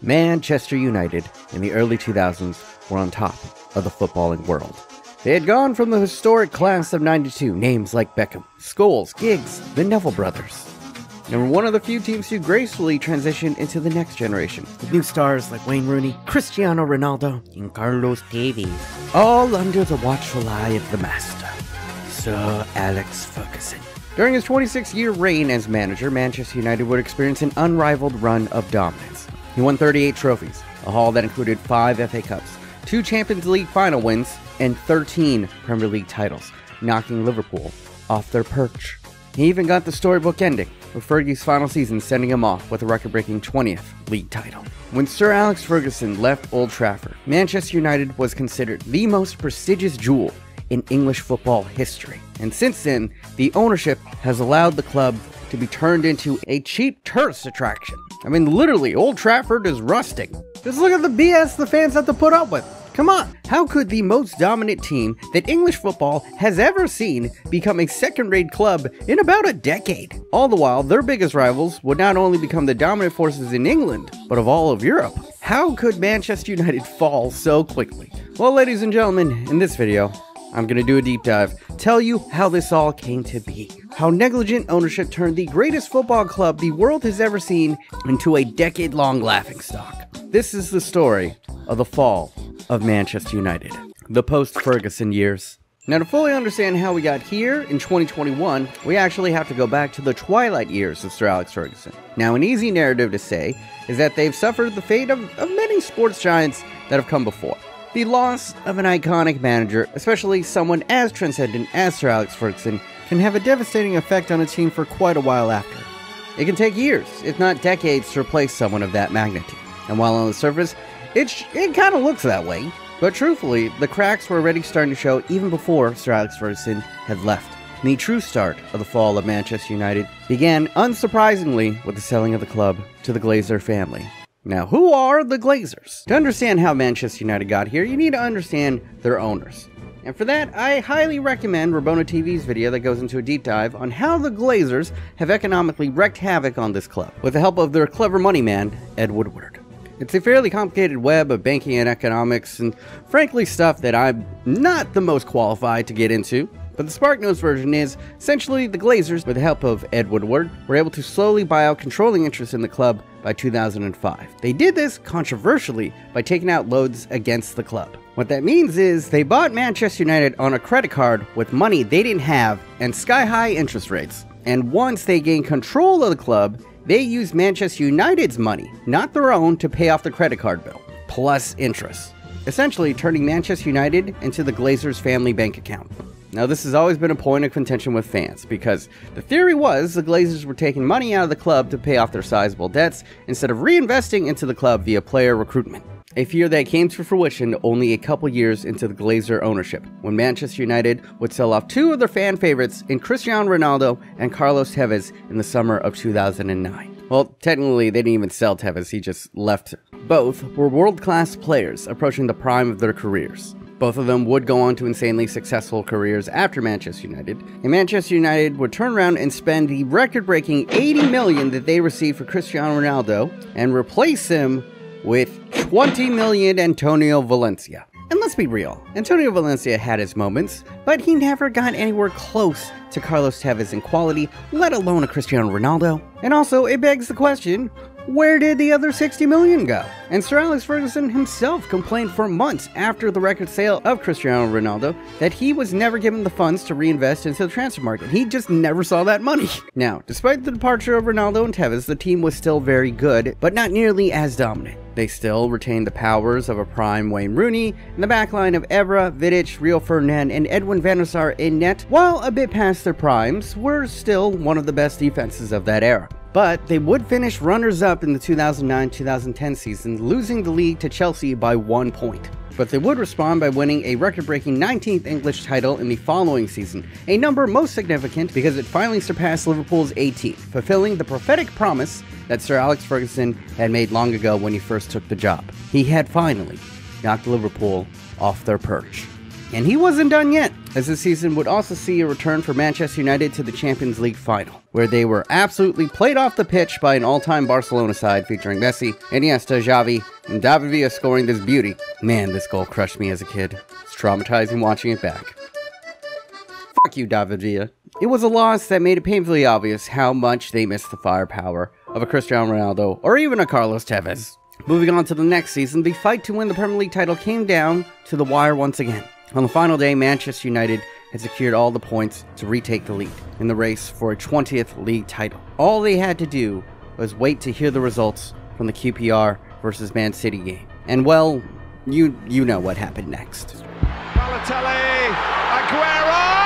Manchester United in the early 2000s were on top of the footballing world. They had gone from the historic class of '92, names like Beckham, Scholes, Giggs, the Neville brothers, and were one of the few teams who gracefully transitioned into the next generation, with new stars like Wayne Rooney, Cristiano Ronaldo, and Carlos Tevez, all under the watchful eye of the master, Sir Alex Ferguson. During his 26-year reign as manager, Manchester United would experience an unrivaled run of dominance. He won 38 trophies, a haul that included 5 FA Cups, 2 Champions League final wins, and 13 Premier League titles, knocking Liverpool off their perch. He even got the storybook ending, with Fergie's final season sending him off with a record-breaking 20th league title. When Sir Alex Ferguson left Old Trafford, Manchester United was considered the most prestigious jewel in English football history. And since then, the ownership has allowed the club to be turned into a cheap tourist attraction. I mean, literally, Old Trafford is rusting. Just look at the BS the fans have to put up with. Come on, how could the most dominant team that English football has ever seen become a second-rate club in about a decade? All the while, their biggest rivals would not only become the dominant forces in England, but of all of Europe. How could Manchester United fall so quickly? Well, ladies and gentlemen, in this video, I'm gonna do a deep dive, tell you how this all came to be. How negligent ownership turned the greatest football club the world has ever seen into a decade-long laughingstock. This is the story of the fall of Manchester United, the post-Ferguson years. Now, to fully understand how we got here in 2021, we actually have to go back to the twilight years of Sir Alex Ferguson. Now, an easy narrative to say is that they've suffered the fate of many sports giants that have come before. The loss of an iconic manager, especially someone as transcendent as Sir Alex Ferguson, can have a devastating effect on a team for quite a while after. It can take years, if not decades, to replace someone of that magnitude. And while on the surface, it kind of looks that way. But truthfully, the cracks were already starting to show even before Sir Alex Ferguson had left. And the true start of the fall of Manchester United began, unsurprisingly, with the selling of the club to the Glazer family. Now, who are the Glazers? To understand how Manchester United got here, you need to understand their owners. And for that, I highly recommend Rabona TV's video that goes into a deep dive on how the Glazers have economically wreaked havoc on this club, with the help of their clever money man, Ed Woodward. It's a fairly complicated web of banking and economics, and frankly stuff that I'm not the most qualified to get into. But the SparkNotes version is, essentially, the Glazers, with the help of Ed Woodward, were able to slowly buy out controlling interest in the club by 2005. They did this, controversially, by taking out loans against the club. What that means is, they bought Manchester United on a credit card with money they didn't have and sky-high interest rates. And once they gained control of the club, they used Manchester United's money, not their own, to pay off the credit card bill, plus interest. Essentially, turning Manchester United into the Glazers' family bank account. Now, this has always been a point of contention with fans, because the theory was the Glazers were taking money out of the club to pay off their sizable debts instead of reinvesting into the club via player recruitment. A fear that came to fruition only a couple years into the Glazer ownership, when Manchester United would sell off 2 of their fan favorites in Cristiano Ronaldo and Carlos Tevez in the summer of 2009. Well, technically, they didn't even sell Tevez, he just left. Both were world-class players approaching the prime of their careers. Both of them would go on to insanely successful careers after Manchester United, and Manchester United would turn around and spend the record-breaking $80 million that they received for Cristiano Ronaldo and replace him with $20 million Antonio Valencia. And let's be real, Antonio Valencia had his moments, but he never got anywhere close to Carlos Tevez in quality, let alone a Cristiano Ronaldo. And also, it begs the question, where did the other $60 million go? And Sir Alex Ferguson himself complained for months after the record sale of Cristiano Ronaldo that he was never given the funds to reinvest into the transfer market. He just never saw that money. Now, despite the departure of Ronaldo and Tevez, the team was still very good, but not nearly as dominant. They still retained the powers of a prime Wayne Rooney and the backline of Evra, Vidic, Rio Ferdinand, and Edwin van der Sar in net, while a bit past their primes, were still one of the best defenses of that era. But they would finish runners-up in the 2009-2010 season, losing the league to Chelsea by 1 point. But they would respond by winning a record-breaking 19th English title in the following season, a number most significant because it finally surpassed Liverpool's 18th, fulfilling the prophetic promise that Sir Alex Ferguson had made long ago when he first took the job. He had finally knocked Liverpool off their perch. And he wasn't done yet, as this season would also see a return for Manchester United to the Champions League final, where they were absolutely played off the pitch by an all-time Barcelona side featuring Messi, Iniesta, Xavi, and David Villa scoring this beauty. Man, this goal crushed me as a kid. It's traumatizing watching it back. Fuck you, David Villa. It was a loss that made it painfully obvious how much they missed the firepower of a Cristiano Ronaldo or even a Carlos Tevez. Moving on to the next season, the fight to win the Premier League title came down to the wire once again. On the final day, Manchester United had secured all the points to retake the lead in the race for a 20th league title. All they had to do was wait to hear the results from the QPR versus Man City game. And well, you know what happened next. Balotelli, Aguero!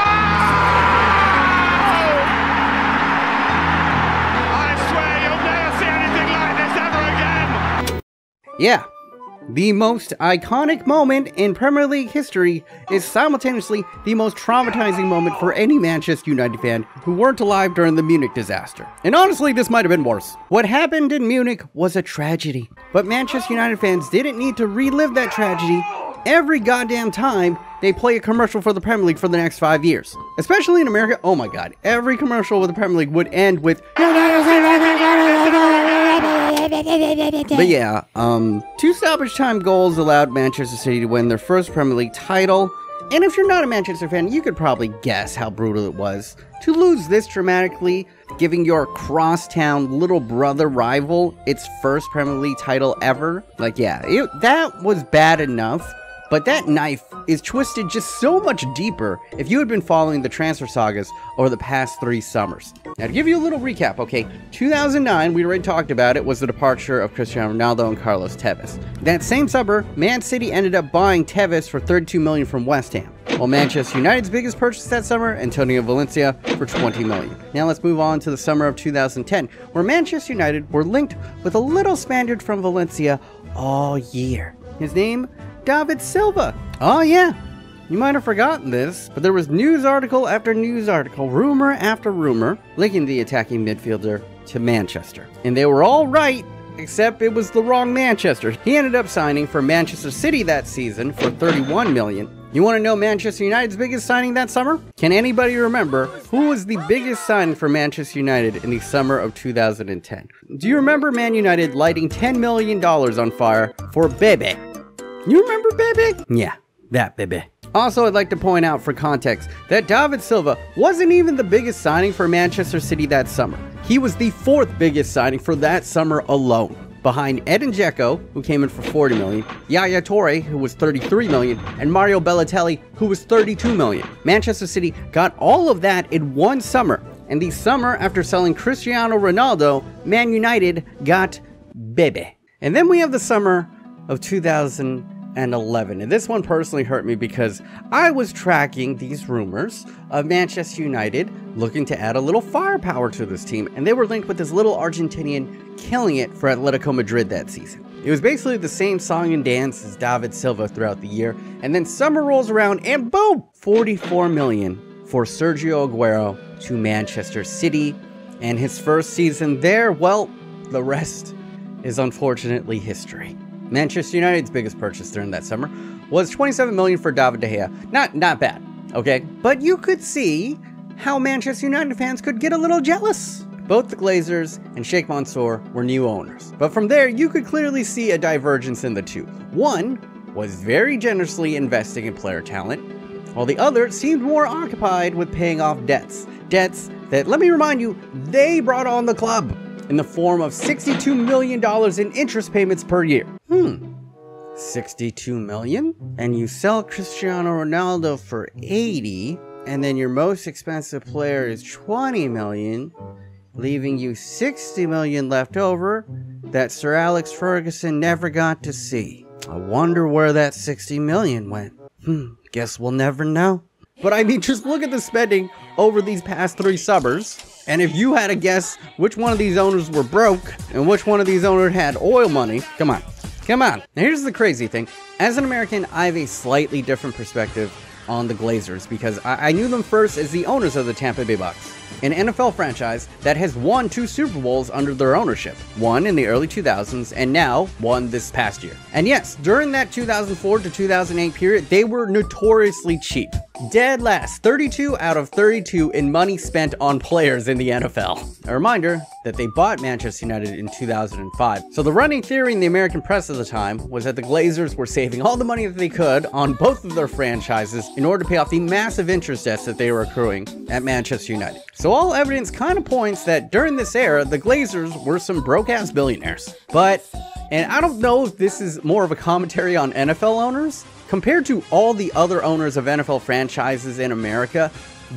Yeah, the most iconic moment in Premier League history is simultaneously the most traumatizing moment for any Manchester United fan who weren't alive during the Munich disaster. And honestly, this might have been worse. What happened in Munich was a tragedy, but Manchester United fans didn't need to relive that tragedy every goddamn time they play a commercial for the Premier League for the next 5 years. Especially in America, oh my god, every commercial with the Premier League would end with But yeah, two stoppage time goals allowed Manchester City to win their first Premier League title, and if you're not a Manchester fan, you could probably guess how brutal it was to lose this dramatically, giving your crosstown little brother rival its first Premier League title ever. Like yeah, that was bad enough, but that knife is twisted just so much deeper if you had been following the transfer sagas over the past 3 summers. Now to give you a little recap, okay, 2009, we already talked about it, was the departure of Cristiano Ronaldo and Carlos Tevez. That same summer, Man City ended up buying Tevez for $32 million from West Ham, while Manchester United's biggest purchase that summer, Antonio Valencia, for $20 million. Now let's move on to the summer of 2010, where Manchester United were linked with a little Spaniard from Valencia all year. His name? David Silva. Oh yeah, you might have forgotten this, but there was news article after news article, rumor after rumor, linking the attacking midfielder to Manchester. And they were all right, except it was the wrong Manchester. He ended up signing for Manchester City that season for $31 million. You want to know Manchester United's biggest signing that summer? Can anybody remember who was the biggest signing for Manchester United in the summer of 2010? Do you remember Man United lighting $10 million on fire for Bebe? You remember Bebe? Yeah, that Bebe. Also, I'd like to point out for context that David Silva wasn't even the biggest signing for Manchester City that summer. He was the 4th biggest signing for that summer alone, behind Ed and Dzeko, who came in for $40 million, Yaya Toure, who was $33 million, and Mario Balotelli, who was $32 million. Manchester City got all of that in one summer, and the summer after selling Cristiano Ronaldo, Man United got Bebe. And then we have the summer of 2011, and this one personally hurt me because I was tracking these rumors of Manchester United looking to add a little firepower to this team, and they were linked with this little Argentinian killing it for Atletico Madrid that season. It was basically the same song and dance as David Silva throughout the year, and then summer rolls around and boom! $44 million for Sergio Aguero to Manchester City, and his first season there, well, the rest is unfortunately history. Manchester United's biggest purchase during that summer was $27 million for David De Gea. Not bad, okay? But you could see how Manchester United fans could get a little jealous. Both the Glazers and Sheikh Mansour were new owners. But from there, you could clearly see a divergence in the two. One was very generously investing in player talent, while the other seemed more occupied with paying off debts. Debts that, let me remind you, they brought on the club in the form of $62 million in interest payments per year. $62 million? And you sell Cristiano Ronaldo for 80, and then your most expensive player is 20 million, leaving you 60 million left over that Sir Alex Ferguson never got to see. I wonder where that 60 million went. Guess we'll never know. But I mean, just look at the spending over these past 3 summers. And if you had to guess which one of these owners were broke and which one of these owners had oil money, come on. Come on. Now here's the crazy thing. As an American, I have a slightly different perspective on the Glazers because I knew them first as the owners of the Tampa Bay Bucks, an NFL franchise that has won 2 Super Bowls under their ownership, one in the early 2000s and now one this past year. And yes, during that 2004 to 2008 period, they were notoriously cheap. Dead last, 32 out of 32 in money spent on players in the NFL. A reminder that they bought Manchester United in 2005. So the running theory in the American press at the time was that the Glazers were saving all the money that they could on both of their franchises in order to pay off the massive interest debts that they were accruing at Manchester United. So all evidence kind of points that during this era, the Glazers were some broke-ass billionaires. But, and I don't know if this is more of a commentary on NFL owners, compared to all the other owners of NFL franchises in America,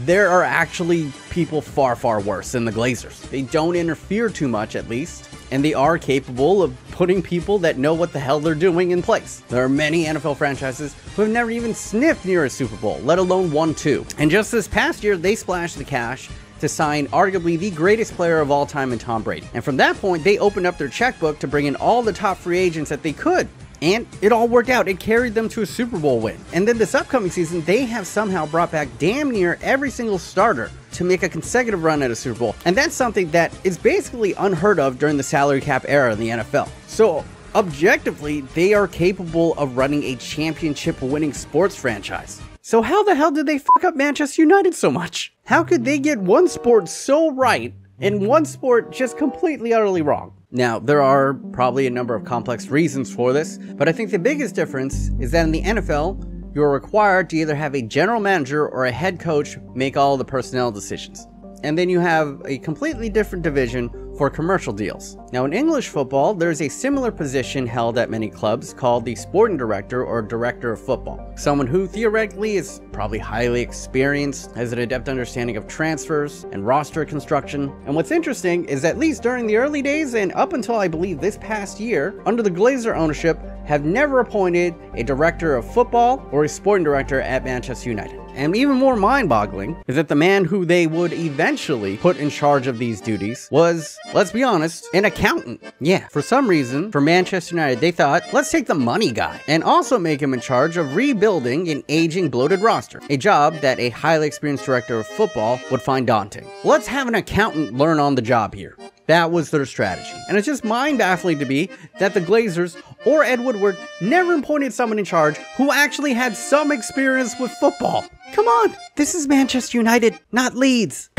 there are actually people far, far worse than the Glazers. They don't interfere too much, at least, and they are capable of putting people that know what the hell they're doing in place. There are many NFL franchises who have never even sniffed near a Super Bowl, let alone won 2. And just this past year, they splashed the cash to sign arguably the greatest player of all time in Tom Brady. And from that point, they opened up their checkbook to bring in all the top free agents that they could. And it all worked out. It carried them to a Super Bowl win. And then this upcoming season, they have somehow brought back damn near every single starter to make a consecutive run at a Super Bowl. And that's something that is basically unheard of during the salary cap era in the NFL. So objectively, they are capable of running a championship winning sports franchise. So how the hell did they fuck up Manchester United so much? How could they get one sport so right and one sport just completely utterly wrong? Now, there are probably a number of complex reasons for this, but I think the biggest difference is that in the NFL, you're required to either have a general manager or a head coach make all the personnel decisions. And then you have a completely different division for commercial deals. Now, in English football, there's a similar position held at many clubs called the sporting director or director of football. Someone who theoretically is probably highly experienced, has an adept understanding of transfers and roster construction. And what's interesting is at least during the early days and up until I believe this past year, under the Glazer ownership, have never appointed a director of football or a sporting director at Manchester United. And even more mind-boggling is that the man who they would eventually put in charge of these duties was, let's be honest, an accountant. Yeah, for some reason, for Manchester United, they thought, let's take the money guy and also make him in charge of rebuilding an aging bloated roster, a job that a highly experienced director of football would find daunting. Let's have an accountant learn on the job here. That was their strategy. And it's just mind-baffling to me that the Glazers or Ed Woodward never appointed someone in charge who actually had some experience with football. Come on, this is Manchester United, not Leeds.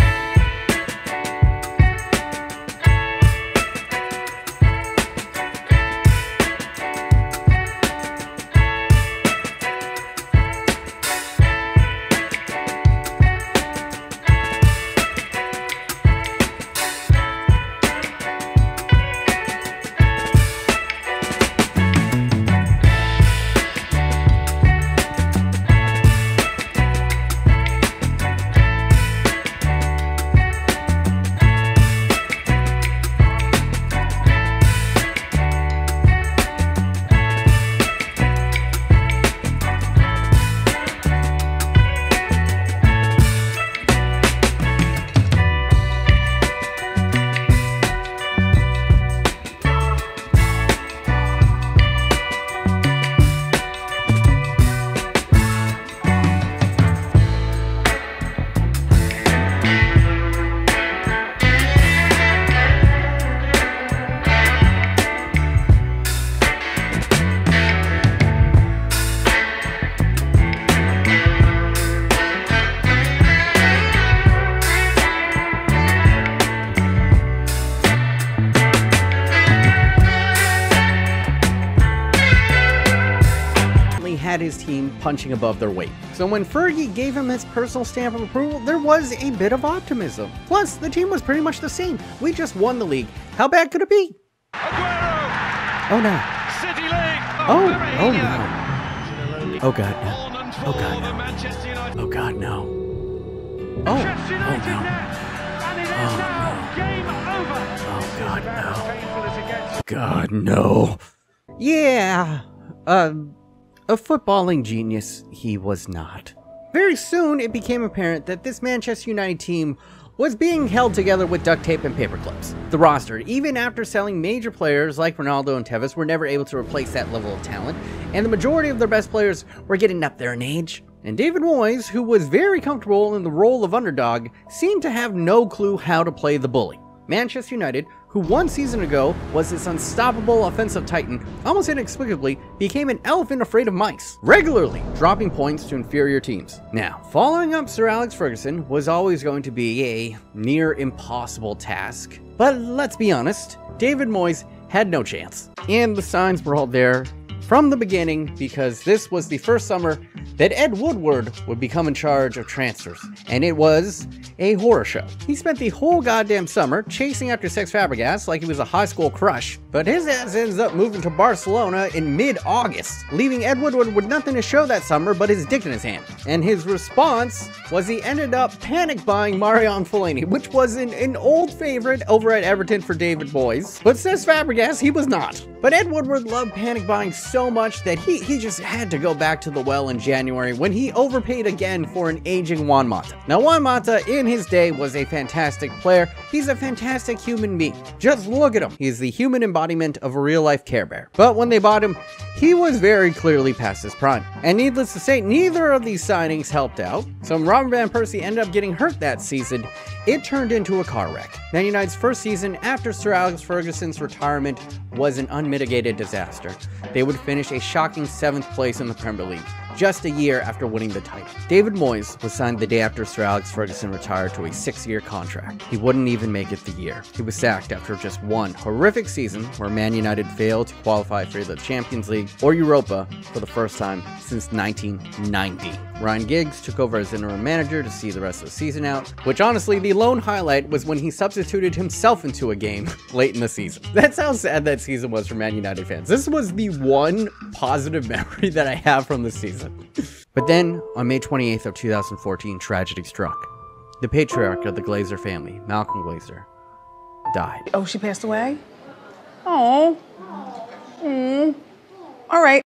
His team punching above their weight. So when Fergie gave him his personal stamp of approval, there was a bit of optimism. Plus, the team was pretty much the same. We just won the league. How bad could it be? Aguero. Oh no. City league. Oh no. Oh god no. Oh god no. Oh god no. Oh no. Oh god no. Yeah. A footballing genius he was not. Very soon it became apparent that this Manchester United team was being held together with duct tape and paper clips. The roster, even after selling major players like Ronaldo and Tevez, were never able to replace that level of talent, and the majority of their best players were getting up there in age. and David Moyes, who was very comfortable in the role of underdog, seemed to have no clue how to play the bully. Manchester United, who one season ago was this unstoppable offensive titan, almost inexplicably became an elephant afraid of mice, regularly dropping points to inferior teams. Now, following up Sir Alex Ferguson was always going to be a near impossible task, but let's be honest, David Moyes had no chance. And the signs were all there from the beginning, because this was the first summer that Ed Woodward would become in charge of transfers, and it was a horror show. He spent the whole goddamn summer chasing after Cesc Fabregas like he was a high school crush, but his ass ends up moving to Barcelona in mid-August, leaving Ed Woodward with nothing to show that summer but his dick in his hand. And his response was he ended up panic buying Marion Fellaini, which was an old favorite over at Everton for David Moyes, but Cesc Fabregas, he was not. But Ed Woodward loved panic buying so much that he just had to go back to the well in January when he overpaid again for an aging Juan Mata. Now, Juan Mata in his day was a fantastic player. He's a fantastic human being. Just look at him. He's the human embodiment of a real-life Care Bear. But when they bought him, he was very clearly past his prime. And needless to say, neither of these signings helped out. So when Robin van Persie ended up getting hurt that season, it turned into a car wreck. Man United's first season after Sir Alex Ferguson's retirement was an unmitigated disaster. They would finish a shocking 7th place in the Premier League, just a year after winning the title. David Moyes was signed the day after Sir Alex Ferguson retired to a 6-year contract. He wouldn't even make it the year. He was sacked after just one horrific season where Man United failed to qualify for the Champions League or Europa for the first time since 1990. Ryan Giggs took over as interim manager to see the rest of the season out, which honestly, the lone highlight was when he substituted himself into a game late in the season. That's how sad that season was for Man United fans. This was the one positive memory that I have from the season. But then, on May 28th of 2014, tragedy struck. The patriarch of the Glazer family, Malcolm Glazer, died. Oh, she passed away? Oh. Mm. All right.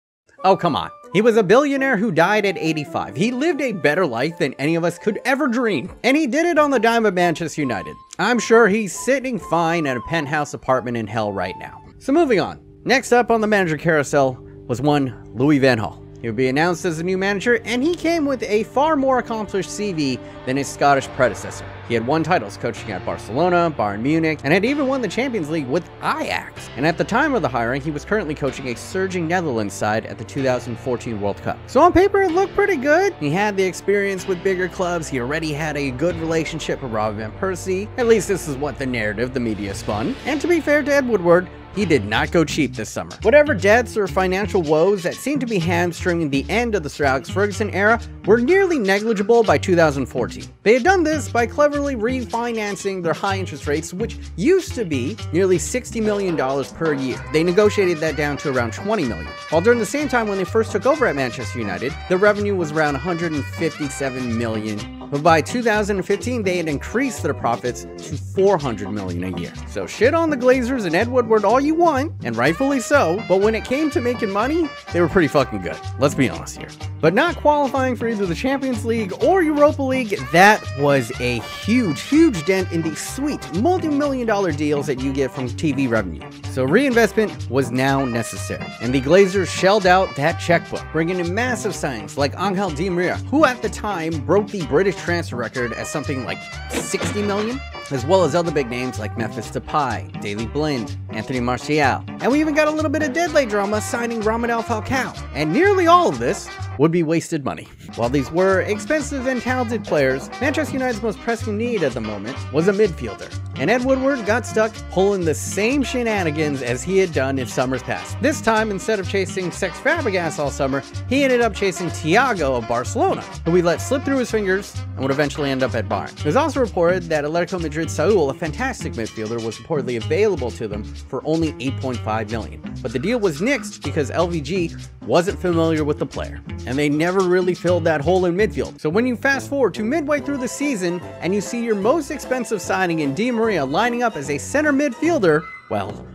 Oh, come on. He was a billionaire who died at 85. He lived a better life than any of us could ever dream. And he did it on the dime of Manchester United. I'm sure he's sitting fine at a penthouse apartment in hell right now. So moving on. Next up on the manager carousel was one Louis van Gaal. He would be announced as the new manager, and he came with a far more accomplished CV than his Scottish predecessor. He had won titles coaching at Barcelona, Bayern Munich, and had even won the Champions League with Ajax. And at the time of the hiring, he was currently coaching a surging Netherlands side at the 2014 World Cup. So on paper, it looked pretty good. He had the experience with bigger clubs. He already had a good relationship with Robin van Persie. At least this is what the narrative the media spun. And to be fair to Ed Woodward, he did not go cheap this summer. Whatever debts or financial woes that seemed to be hamstringing the end of the Sir Alex Ferguson era were nearly negligible by 2014. They had done this by cleverly refinancing their high interest rates, which used to be nearly $60 million per year. They negotiated that down to around $20 million. While during the same time when they first took over at Manchester United, the revenue was around $157 million. But by 2015, they had increased their profits to $400 million a year. So shit on the Glazers and Ed Woodward all you want, and rightfully so, but when it came to making money, they were pretty fucking good. Let's be honest here. But not qualifying for either the Champions League or Europa League, that was a huge, huge dent in the sweet multi-million-dollar deals that you get from TV revenue. So reinvestment was now necessary, and the Glazers shelled out that checkbook, bringing in massive signings like Angel Di Maria, who at the time broke the British transfer record at something like 60 million, as well as other big names like Memphis Depay, Daley Blind, Anthony Martial, and we even got a little bit of deadlay drama signing Radamel Falcao. And nearly all of this would be wasted money. While these were expensive and talented players, Manchester United's most pressing need at the moment was a midfielder, and Ed Woodward got stuck pulling the same shenanigans as he had done in summers past. This time, instead of chasing Cesc Fabregas all summer, he ended up chasing Thiago of Barcelona, who we let slip through his fingers and would eventually end up at Bayern. It was also reported that Atletico Madrid Saul, a fantastic midfielder, was reportedly available to them for only $8.5 million. But the deal was nixed because LVG wasn't familiar with the player, and they never really filled that hole in midfield. So when you fast forward to midway through the season and you see your most expensive signing in Di Maria lining up as a center midfielder, well,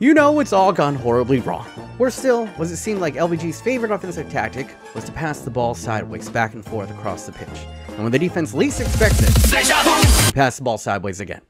you know it's all gone horribly wrong. Worse still was it seemed like LVG's favorite offensive tactic was to pass the ball sideways back and forth across the pitch. And when the defense least expects it, he passed the ball sideways again.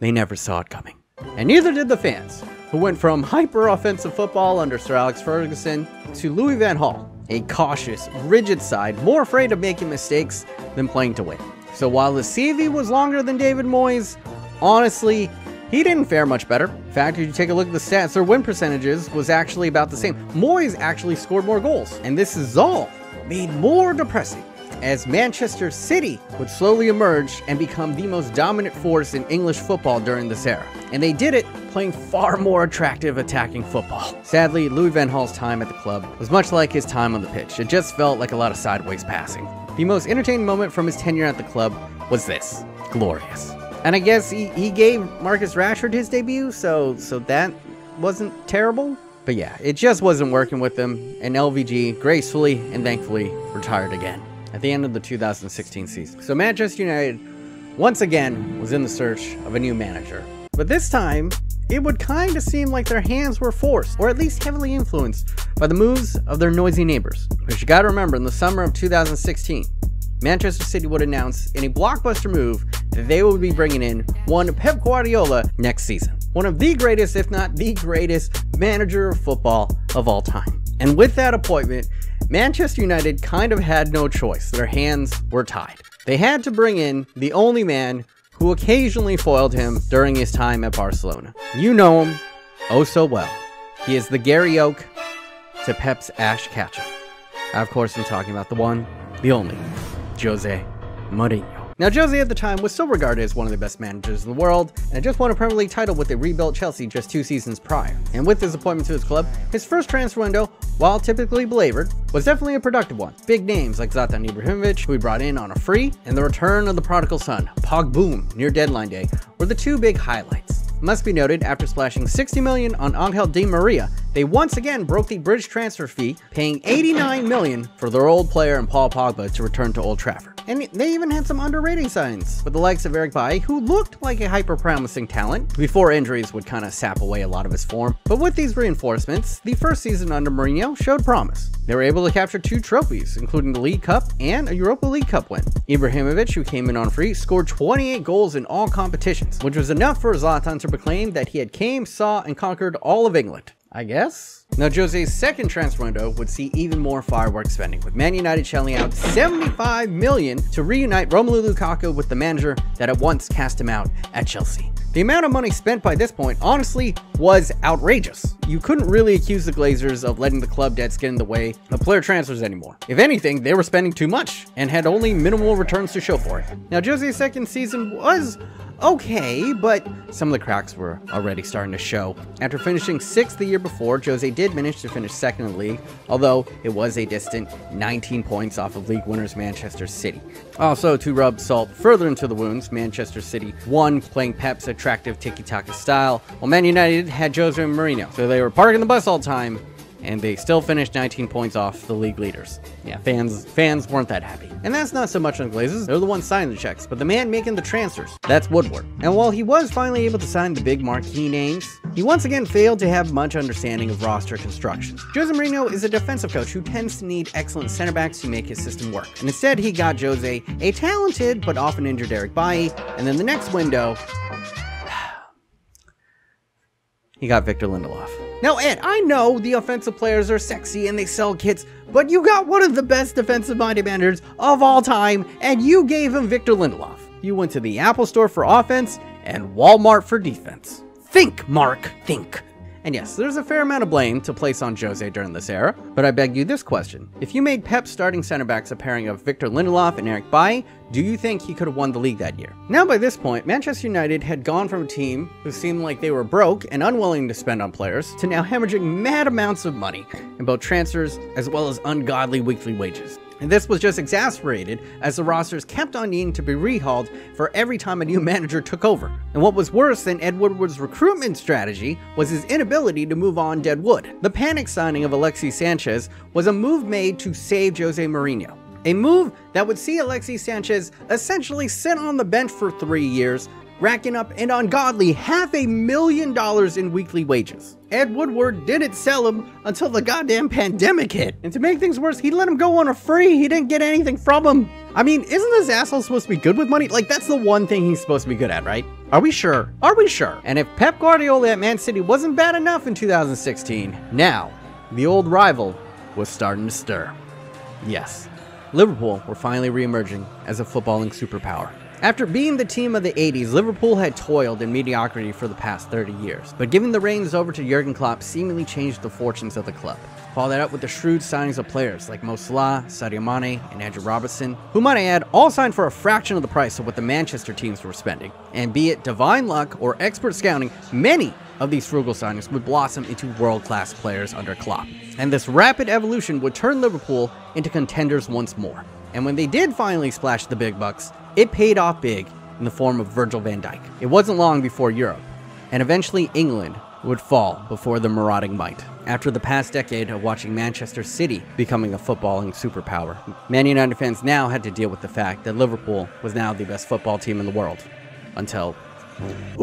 They never saw it coming. And neither did the fans, who went from hyper-offensive football under Sir Alex Ferguson to Louis van Gaal, a cautious, rigid side, more afraid of making mistakes than playing to win. So while the CV was longer than David Moyes, honestly, he didn't fare much better. In fact, if you take a look at the stats, their win percentages was actually about the same. Moyes actually scored more goals, and this is all made more depressing as Manchester City would slowly emerge and become the most dominant force in English football during this era. And they did it playing far more attractive attacking football. Sadly, Louis van Gaal's time at the club was much like his time on the pitch. It just felt like a lot of sideways passing. The most entertaining moment from his tenure at the club was this, glorious. And I guess he gave Marcus Rashford his debut, so that wasn't terrible. But yeah, it just wasn't working with him, and LVG gracefully and thankfully retired again at the end of the 2016 season. So Manchester United, once again, was in the search of a new manager. But this time, it would kind of seem like their hands were forced, or at least heavily influenced, by the moves of their noisy neighbors. Which you gotta remember, in the summer of 2016, Manchester City would announce in a blockbuster move that they would be bringing in one Pep Guardiola next season. One of the greatest, if not the greatest, manager of football of all time. And with that appointment, Manchester United kind of had no choice. Their hands were tied. They had to bring in the only man who occasionally foiled him during his time at Barcelona. You know him oh so well. He is the Gary Oak to Pep's Ash Ketchum. I, of course, am talking about the one, the only, Jose Mourinho. Now, Jose at the time was still regarded as one of the best managers in the world, and just won a Premier League title with the rebuilt Chelsea just 2 seasons prior. And with his appointment to his club, his first transfer window, while typically belabored, was definitely a productive one. Big names like Zlatan Ibrahimovic, who he brought in on a free, and the return of the prodigal son, Pogba, near deadline day, were the 2 big highlights. It must be noted, after splashing 60 million on Angel Di Maria, they once again broke the bridge transfer fee, paying 89 million for their old player and Paul Pogba to return to Old Trafford. And they even had some underrated signs with the likes of Eric Bailly, who looked like a hyper-promising talent before injuries would kind of sap away a lot of his form. But with these reinforcements, the first season under Mourinho showed promise. They were able to capture 2 trophies, including the League Cup and a Europa League Cup win. Ibrahimovic, who came in on free, scored 28 goals in all competitions, which was enough for Zlatan to proclaim that he had came, saw, and conquered all of England. I guess? Now, Jose's second transfer window would see even more fireworks spending, with Man United shelling out 75 million to reunite Romelu Lukaku with the manager that at once cast him out at Chelsea. The amount of money spent by this point, honestly, was outrageous. You couldn't really accuse the Glazers of letting the club debts get in the way of player transfers anymore. If anything, they were spending too much and had only minimal returns to show for it. Now, Jose's second season was okay, but some of the cracks were already starting to show. After finishing 6th the year before, Jose did manage to finish 2nd in the league, although it was a distant 19 points off of league winners Manchester City. Also, to rub salt further into the wounds, Manchester City won playing Pep's attractive tiki-taka style, while Man United had Jose Mourinho, so they were parking the bus all the time, and they still finished 19 points off the league leaders. Yeah, fans weren't that happy. And that's not so much on Glazers, they're the ones signing the checks, but the man making the transfers, that's Woodward. And while he was finally able to sign the big marquee names, he once again failed to have much understanding of roster construction. Jose Mourinho is a defensive coach who tends to need excellent center backs to make his system work. And instead he got Jose a talented but often injured Eric Bailly, and then the next window, he got Viktor Lindelof. Now, Ed, I know the offensive players are sexy and they sell kits, but you got one of the best defensive-minded managers of all time, and you gave him Viktor Lindelof. You went to the Apple Store for offense and Walmart for defense. Think, Mark, think. And yes, there's a fair amount of blame to place on Jose during this era, but I beg you this question. If you made Pep's starting center backs a pairing of Viktor Lindelof and Eric Bailly, do you think he could have won the league that year? Now by this point, Manchester United had gone from a team who seemed like they were broke and unwilling to spend on players to now hemorrhaging mad amounts of money in both transfers as well as ungodly weekly wages. And this was just exacerbated as the rosters kept on needing to be rehauled for every time a new manager took over. And what was worse than Ed Woodward's recruitment strategy was his inability to move on dead wood. The panic signing of Alexis Sanchez was a move made to save Jose Mourinho. A move that would see Alexis Sanchez essentially sit on the bench for 3 years, racking up an ungodly $500,000 in weekly wages. Ed Woodward didn't sell him until the goddamn pandemic hit. And to make things worse, he let him go on a free. He didn't get anything from him. I mean, isn't this asshole supposed to be good with money? Like, that's the one thing he's supposed to be good at, right? Are we sure? Are we sure? And if Pep Guardiola at Man City wasn't bad enough in 2016, now the old rival was starting to stir. Yes, Liverpool were finally re-emerging as a footballing superpower. After being the team of the 80s, Liverpool had toiled in mediocrity for the past 30 years, but giving the reins over to Jurgen Klopp seemingly changed the fortunes of the club. Follow that up with the shrewd signings of players like Mo Salah, Sadio Mane, and Andrew Robertson, who might I add, all signed for a fraction of the price of what the Manchester teams were spending. And be it divine luck or expert scouting, many of these frugal signings would blossom into world-class players under Klopp. And this rapid evolution would turn Liverpool into contenders once more. And when they did finally splash the big bucks, it paid off big in the form of Virgil van Dijk. It wasn't long before Europe, and eventually England, would fall before the marauding might. After the past decade of watching Manchester City becoming a footballing superpower, Man United fans now had to deal with the fact that Liverpool was now the best football team in the world. Until,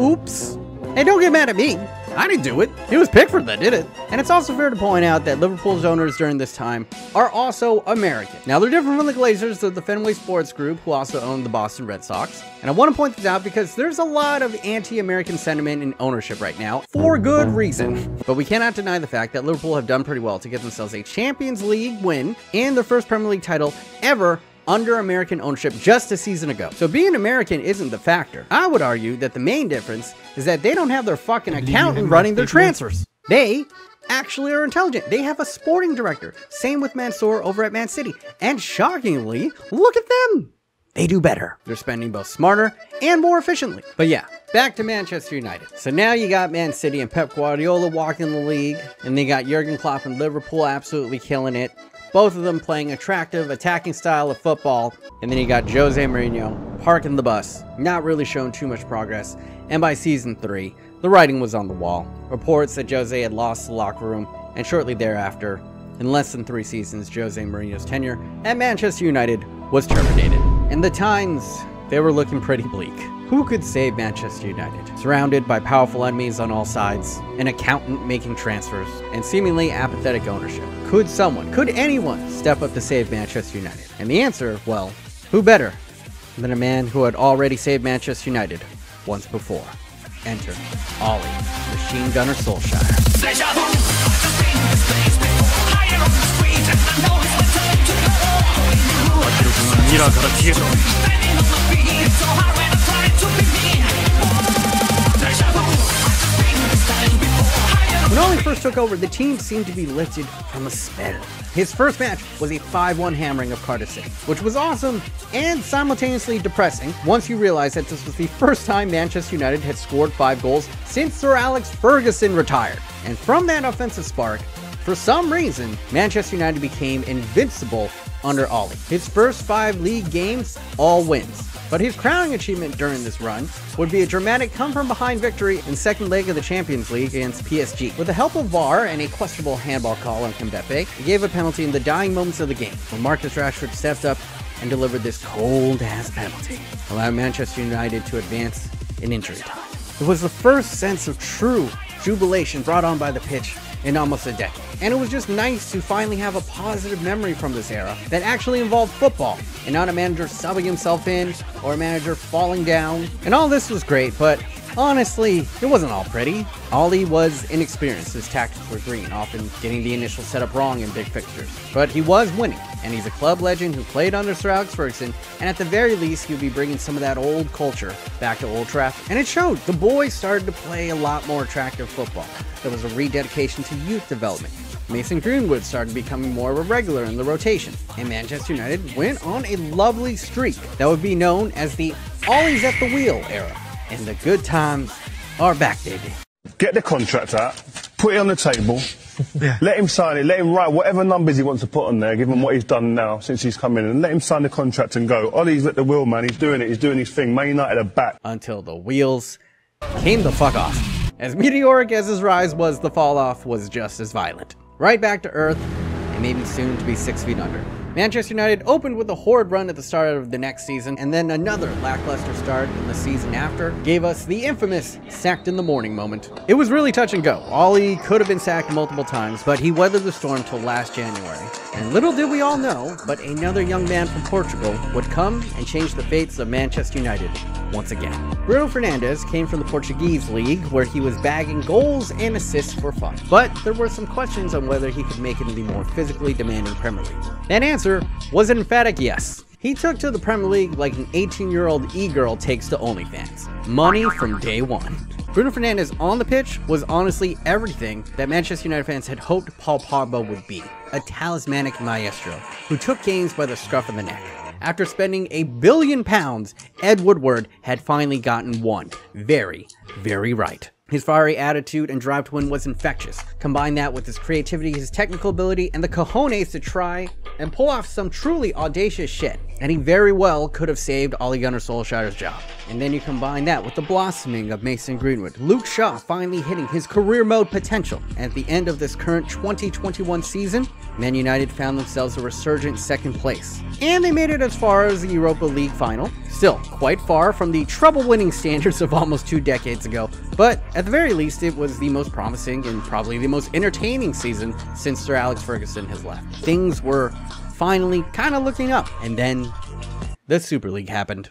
oops. Hey, don't get mad at me. I didn't do it. It was Pickford that did it. And it's also fair to point out that Liverpool's owners during this time are also American. Now, they're different from the Glazers of the Fenway Sports Group, who also owned the Boston Red Sox. And I want to point this out because there's a lot of anti-American sentiment in ownership right now, for good reason. But we cannot deny the fact that Liverpool have done pretty well to get themselves a Champions League win and their first Premier League title ever under American ownership just a season ago. So being American isn't the factor. I would argue that the main difference is that they don't have their fucking accountant running their transfers. They actually are intelligent. They have a sporting director. Same with Mansour over at Man City. And shockingly, look at them. They do better. They're spending both smarter and more efficiently. But yeah, back to Manchester United. So now you got Man City and Pep Guardiola walking the league, and they got Jurgen Klopp and Liverpool absolutely killing it. Both of them playing attractive, attacking style of football. And then you got Jose Mourinho parking the bus, not really showing too much progress. And by season 3, the writing was on the wall. Reports that Jose had lost the locker room, and shortly thereafter, in less than 3 seasons, Jose Mourinho's tenure at Manchester United was terminated. And the times, they were looking pretty bleak. Who could save Manchester United? Surrounded by powerful enemies on all sides, an accountant making transfers, and seemingly apathetic ownership. Could someone, could anyone step up to save Manchester United? And the answer, well, who better than a man who had already saved Manchester United once before? Enter Ollie, Machine Gunner Solskjaer. When Ollie first took over, the team seemed to be lifted from a spell. His first match was a 5-1 hammering of Cardiff City, which was awesome and simultaneously depressing once you realized that this was the first time Manchester United had scored 5 goals since Sir Alex Ferguson retired. And from that offensive spark, for some reason, Manchester United became invincible under Ollie. His first 5 league games, all wins. But his crowning achievement during this run would be a dramatic come-from-behind victory in second leg of the Champions League against PSG. With the help of VAR and a questionable handball call on Bebe, he gave a penalty in the dying moments of the game, when Marcus Rashford stepped up and delivered this cold-ass penalty, allowing Manchester United to advance in injury time. It was the first sense of true jubilation brought on by the pitch in almost a decade. And it was just nice to finally have a positive memory from this era that actually involved football and not a manager subbing himself in or a manager falling down. And all this was great, but honestly, it wasn't all pretty. Ollie was inexperienced, his tactics were green, often getting the initial setup wrong in big fixtures. But he was winning, and he's a club legend who played under Sir Alex Ferguson, and at the very least, he'll be bringing some of that old culture back to Old Trafford. And it showed. The boys started to play a lot more attractive football. There was a rededication to youth development. Mason Greenwood started becoming more of a regular in the rotation, and Manchester United went on a lovely streak that would be known as the Ollie's at the wheel era. And the good times are back, baby. Get the contract out, put it on the table, yeah. Let him sign it, let him write whatever numbers he wants to put on there, give him what he's done now since he's come in, and let him sign the contract and go. Ollie's at the wheel, man, he's doing it, he's doing his thing, Man United are back. Until the wheels came the fuck off. As meteoric as his rise was, the fall off was just as violent. Right back to earth, and maybe soon to be 6 feet under. Manchester United opened with a horrid run at the start of the next season, and then another lackluster start in the season after gave us the infamous sacked in the morning moment. It was really touch and go. Ollie could have been sacked multiple times, but he weathered the storm till last January. And little did we all know, but another young man from Portugal would come and change the fates of Manchester United once again. Bruno Fernandes came from the Portuguese league, where he was bagging goals and assists for fun, but there were some questions on whether he could make it in the more physically demanding Premier League. That answer was an emphatic yes. He took to the Premier League like an 18-year-old e-girl takes to OnlyFans. Money from day one. Bruno Fernandes on the pitch was honestly everything that Manchester United fans had hoped Paul Pogba would be, a talismanic maestro who took games by the scruff of the neck. After spending £1 billion, Ed Woodward had finally gotten one. Very, very right. His fiery attitude and drive to win was infectious. Combine that with his creativity, his technical ability, and the cojones to try and pull off some truly audacious shit, and he very well could have saved Ole Gunnar Solskjaer's job. And then you combine that with the blossoming of Mason Greenwood, Luke Shaw finally hitting his career mode potential. At the end of this current 2021 season, Man United found themselves a resurgent second place, and they made it as far as the Europa League final. Still quite far from the treble winning standards of almost 2 decades ago, but at the very least it was the most promising and probably the most entertaining season since Sir Alex Ferguson has left. Things were finally kind of looking up, and then the Super League happened.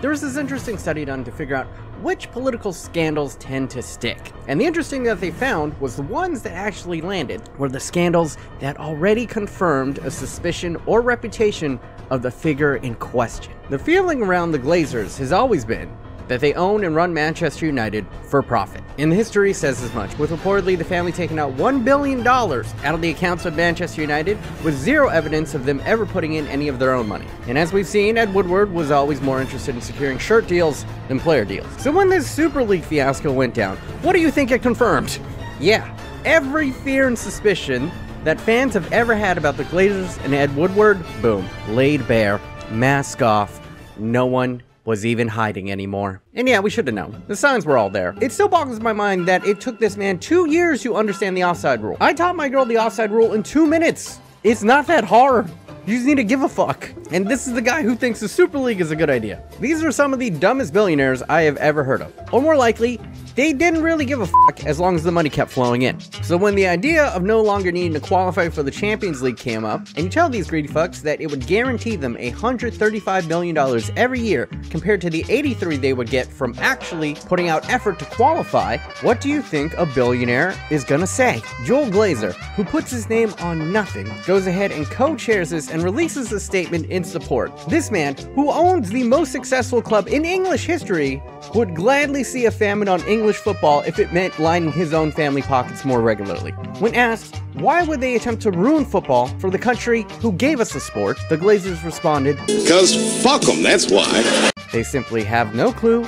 There was this interesting study done to figure out which political scandals tend to stick. And the interesting that they found was the ones that actually landed were the scandals that already confirmed a suspicion or reputation of the figure in question. The feeling around the Glazers has always been that they own and run Manchester United for profit. And the history says as much, with reportedly the family taking out $1 billion out of the accounts of Manchester United, with zero evidence of them ever putting in any of their own money. And as we've seen, Ed Woodward was always more interested in securing shirt deals than player deals. So when this Super League fiasco went down, what do you think it confirmed? Yeah, every fear and suspicion that fans have ever had about the Glazers and Ed Woodward, boom, laid bare, mask off, no one was even hiding anymore. And yeah, we should have known. The signs were all there. It still boggles my mind that it took this man 2 years to understand the offside rule. I taught my girl the offside rule in 2 minutes. It's not that hard. You just need to give a fuck. And this is the guy who thinks the Super League is a good idea. These are some of the dumbest billionaires I have ever heard of. Or more likely, they didn't really give a fuck as long as the money kept flowing in. So when the idea of no longer needing to qualify for the Champions League came up, and you tell these greedy fucks that it would guarantee them $135 million every year compared to the $83 they would get from actually putting out effort to qualify, what do you think a billionaire is gonna say? Joel Glazer, who puts his name on nothing, goes ahead and co-chairs this and releases a statement in support. This man, who owns the most successful club in English history, would gladly see a famine on English football if it meant lining his own family pockets more regularly. When asked, why would they attempt to ruin football for the country who gave us the sport, the Glazers responded, "'Cause fuck 'em, that's why." They simply have no clue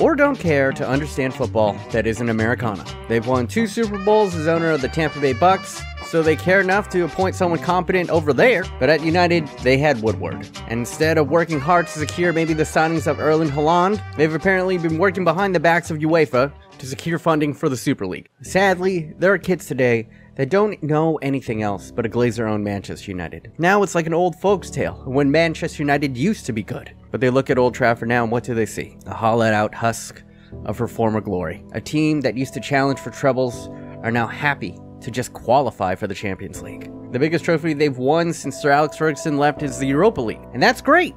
or don't care to understand football that isn't Americana. They've won 2 Super Bowls as owner of the Tampa Bay Bucks, so they care enough to appoint someone competent over there, but at United, they had Woodward. And instead of working hard to secure maybe the signings of Erling Haaland, they've apparently been working behind the backs of UEFA to secure funding for the Super League. Sadly, there are kids today that don't know anything else but a Glazer-owned Manchester United. Now it's like an old folks tale when Manchester United used to be good. But they look at Old Trafford now and what do they see? A hollowed-out husk of her former glory. A team that used to challenge for trebles are now happy to just qualify for the Champions League. The biggest trophy they've won since Sir Alex Ferguson left is the Europa League, and that's great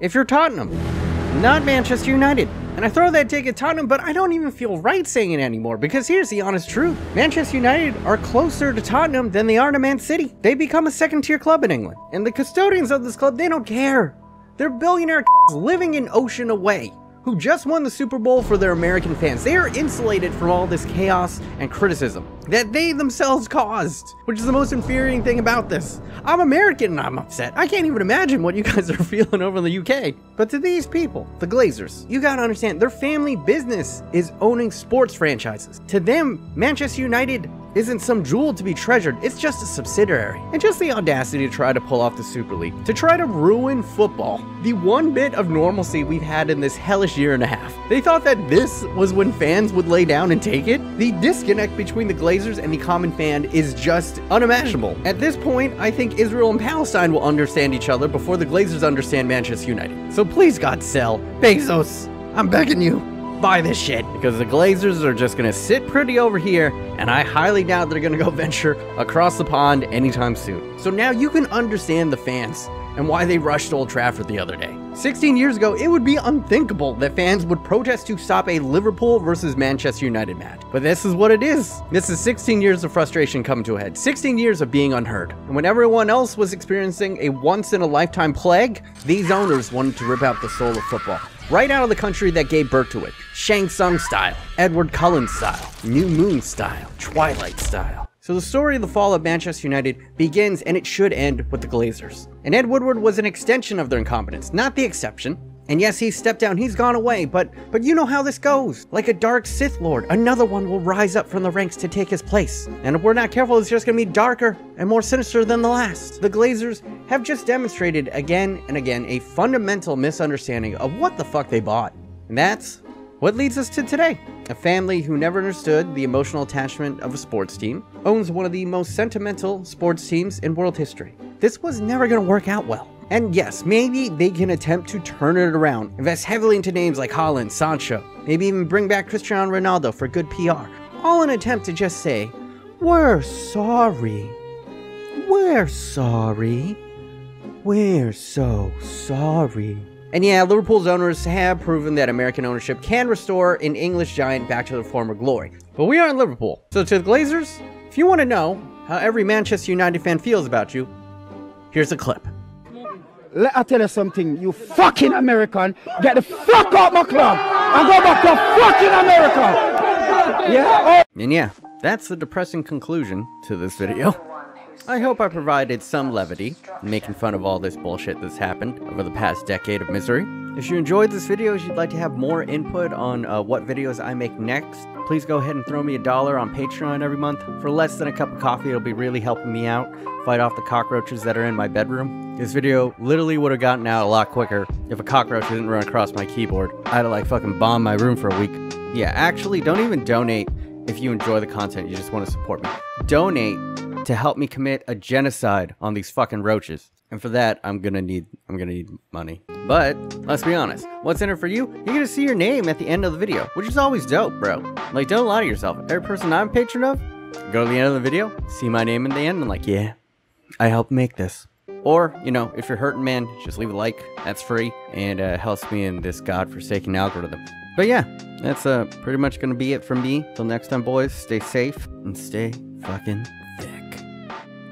if you're Tottenham, not Manchester United. And I throw that dig at Tottenham, but I don't even feel right saying it anymore, because here's the honest truth. Manchester United are closer to Tottenham than they are to Man City. They become a second-tier club in England, and the custodians of this club, they don't care. They're billionaire living an ocean away, who just won the Super Bowl for their American fans. They are insulated from all this chaos and criticism that they themselves caused, which is the most infuriating thing about this. I'm American and I'm upset. I can't even imagine what you guys are feeling over in the UK. But to these people, the Glazers, you gotta understand, their family business is owning sports franchises. To them, Manchester United isn't some jewel to be treasured, it's just a subsidiary. And just the audacity to try to pull off the Super League, to try to ruin football, the one bit of normalcy we've had in this hellish year and a half. They thought that this was when fans would lay down and take it? The disconnect between the Glazers and the common fan is just unimaginable. At this point, I think Israel and Palestine will understand each other before the Glazers understand Manchester United. So please, God, sell. Bezos, I'm begging you. Buy this shit, because the Glazers are just gonna sit pretty over here, and I highly doubt they're gonna go venture across the pond anytime soon. So now you can understand the fans and why they rushed Old Trafford the other day. 16 years ago, it would be unthinkable that fans would protest to stop a Liverpool versus Manchester United match. But this is what it is. This is 16 years of frustration coming to a head. 16 years of being unheard. And when everyone else was experiencing a once-in-a-lifetime plague, these owners wanted to rip out the soul of football. Right out of the country that gave birth to it. Shang Tsung style, Edward Cullen style, New Moon style, Twilight style. So the story of the fall of Manchester United begins, and it should end, with the Glazers. And Ed Woodward was an extension of their incompetence, not the exception. And yes, he stepped down, he's gone away, but you know how this goes. Like a dark Sith Lord, another one will rise up from the ranks to take his place. And if we're not careful, it's just gonna be darker and more sinister than the last. The Glazers have just demonstrated again and again a fundamental misunderstanding of what the fuck they bought. And that's what leads us to today. A family who never understood the emotional attachment of a sports team, owns one of the most sentimental sports teams in world history. This was never gonna work out well. And yes, maybe they can attempt to turn it around, invest heavily into names like Haaland, Sancho, maybe even bring back Cristiano Ronaldo for good PR. All in an attempt to just say, we're sorry. We're sorry. We're so sorry. And yeah, Liverpool's owners have proven that American ownership can restore an English giant back to their former glory. But we aren't Liverpool. So to the Glazers, if you want to know how every Manchester United fan feels about you, here's a clip. Let I tell you something, you fucking American, get the fuck out my club and go back to fucking America! Yeah? Oh. And yeah, that's the depressing conclusion to this video. I hope I provided some levity, making fun of all this bullshit that's happened over the past decade of misery. If you enjoyed this video, if you'd like to have more input on what videos I make next, please go ahead and throw me $1 on Patreon every month. For less than a cup of coffee, it'll be really helping me out, fight off the cockroaches that are in my bedroom. This video literally would have gotten out a lot quicker if a cockroach didn't run across my keyboard. I had to like fucking bomb my room for a week. Yeah, actually, don't even donate if you enjoy the content, you just want to support me. Donate to help me commit a genocide on these fucking roaches. And for that, I'm gonna need money. But let's be honest, what's in it for you? You're gonna see your name at the end of the video, which is always dope, bro. Like, don't lie to yourself. Every person I'm a patron of, go to the end of the video, see my name in the end, and like, yeah, I helped make this. Or, you know, if you're hurting, man, just leave a like. That's free and helps me in this godforsaken algorithm. But yeah, that's pretty much gonna be it from me. Till next time, boys, stay safe and stay fucking.